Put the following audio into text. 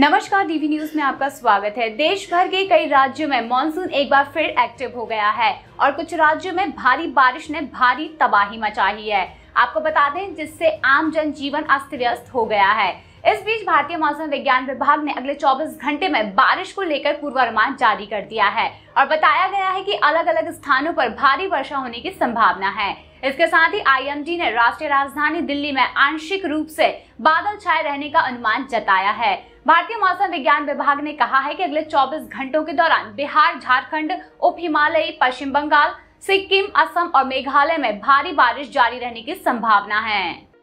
नमस्कार, DV news में आपका स्वागत है। देश भर के कई राज्यों में मॉनसून एक बार फिर एक्टिव हो गया है और कुछ राज्यों में भारी बारिश ने भारी तबाही मचाई है। आपको बता दें, जिससे आम जनजीवन अस्त व्यस्त हो गया है। इस बीच भारतीय मौसम विज्ञान विभाग ने अगले 24 घंटे में बारिश को लेकर पूर्वानुमान जारी कर दिया है और बताया गया है कि अलग अलग स्थानों पर भारी वर्षा होने की संभावना है। इसके साथ ही आईएमडी ने राष्ट्रीय राजधानी दिल्ली में आंशिक रूप से बादल छाए रहने का अनुमान जताया है। भारतीय मौसम विज्ञान विभाग ने कहा है कि अगले 24 घंटों के दौरान बिहार, झारखंड, उप हिमालयी, पश्चिम बंगाल, सिक्किम, असम और मेघालय में भारी बारिश जारी रहने की संभावना है।